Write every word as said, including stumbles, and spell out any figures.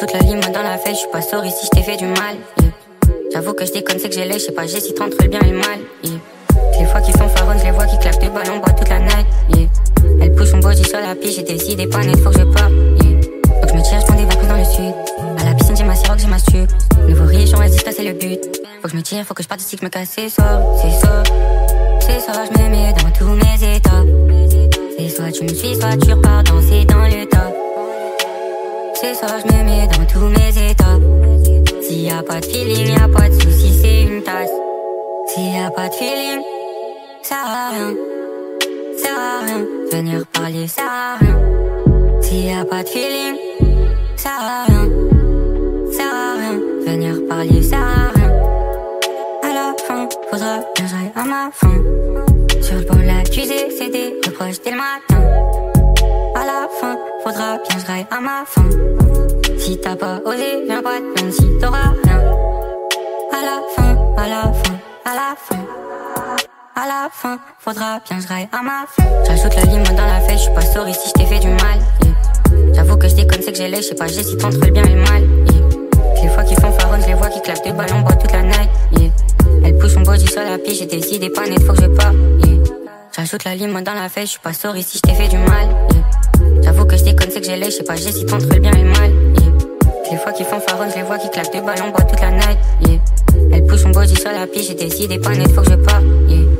saute la lima dans la fête, j'suis pas sorry si j't'ai fait du mal. Yeah. J'avoue que j'déconne, c'est que j'ai l'œil, j'sais pas, j'hésite entre le bien et le mal. Yeah. Les fois qui sont faronnes, j'les vois qui claquent des balles, on boit toute la night. Yeah. Elle pousse son body sur la piste, j'ai décidé pas net, faut que je parte. Yeah. Donc j'me tire, j'prends des vacances dans le sud. À la piscine, j'ai ma siroc, j'ai ma stup. Nouveau riche, on résiste, ça c'est le but. Faut que j'me tire, faut que j'parte d'ici, que j'me casse, c'est ça, c'est ça. C'est ça, j'me mets dans tous mes états. C'est soit tu me suis, soit tu repars danser dans le tas. C'est ça, je me mets dans tous mes états. S'il y a pas de feeling, y a pas de soucis, c'est une tasse. S'il y a pas de feeling, ça a rien, ça a rien. Venir parler, ça a rien. S'il y a pas de feeling, ça a rien, ça a rien. Venir parler, ça a rien. À la fin, faudra bien jouer à ma fin. Sur le banc de la cuisine, c'est des reproches dès le matin. À la fin, faudra bien que je raille à ma fin. Si t'as pas osé, viens pas te plaindre si t'auras rien. À la fin, à la fin, à la fin. À la fin, faudra bien que je raille à ma fin. J'ajoute la lime dans la fête, j'suis pas sorry si j't'ai fait du mal. Yeah. J'avoue que j'déconne, c'est que j'ai l'œil, j'sais pas, j'hésite entre le bien et le mal. Yeah. Les fois qui font faronne, j'les vois qui claquent des balles, on boit toute la night. Yeah. Elle pousse son body sur la piste, j'ai décidé pas net, faut que je parte. Yeah. J'ajoute la lime dans la fête, j'suis pas sorry si j't'ai fait du mal. Yeah. J'avoue que j'déconne, c'est que j'ai l'œil, j'sais pas, j'hésite entre le bien et le mal. Yeah. Les fois qui font faronne, j'les vois qui claquent des balles, on boit toute la night. Yeah. Elle pousse son body sur la piste, j'ai décidé pas net, faut que je parte. Yeah.